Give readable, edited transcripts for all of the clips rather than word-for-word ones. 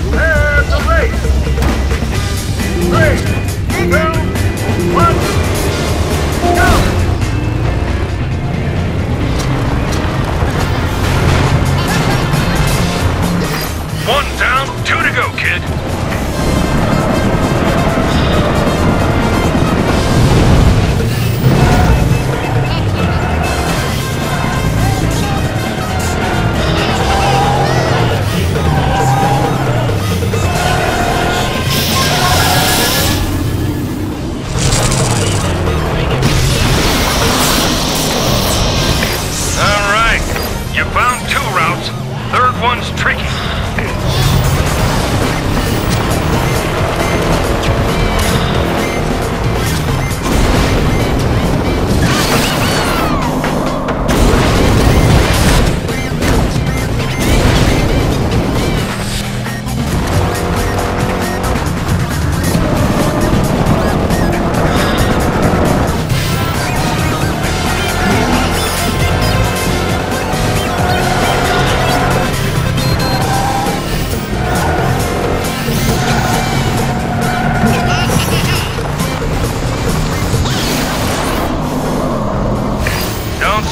Prepare to race! 3, 2, 1, go! One down, 2 to go, kid. All right, you found 2 routes. Third one's tricky.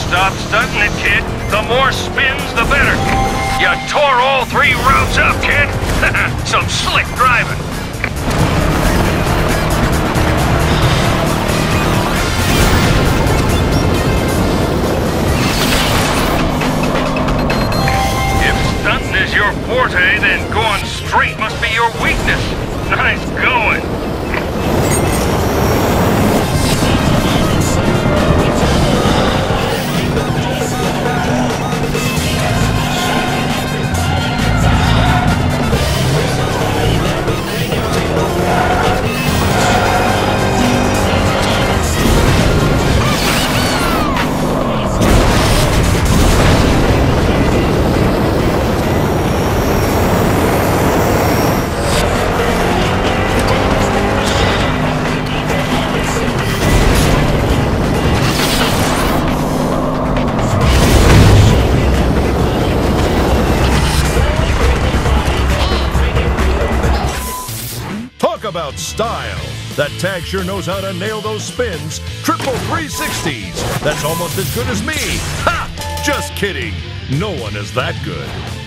Stop stunting it, kid. The more spins, the better. You tore all 3 routes up, kid. Some slick driving. If stunting is your forte, then going straight must be your weakness. Nice going. About style. That tag sure knows how to nail those spins. Triple 360s. That's almost as good as me. Ha! Just kidding. No one is that good.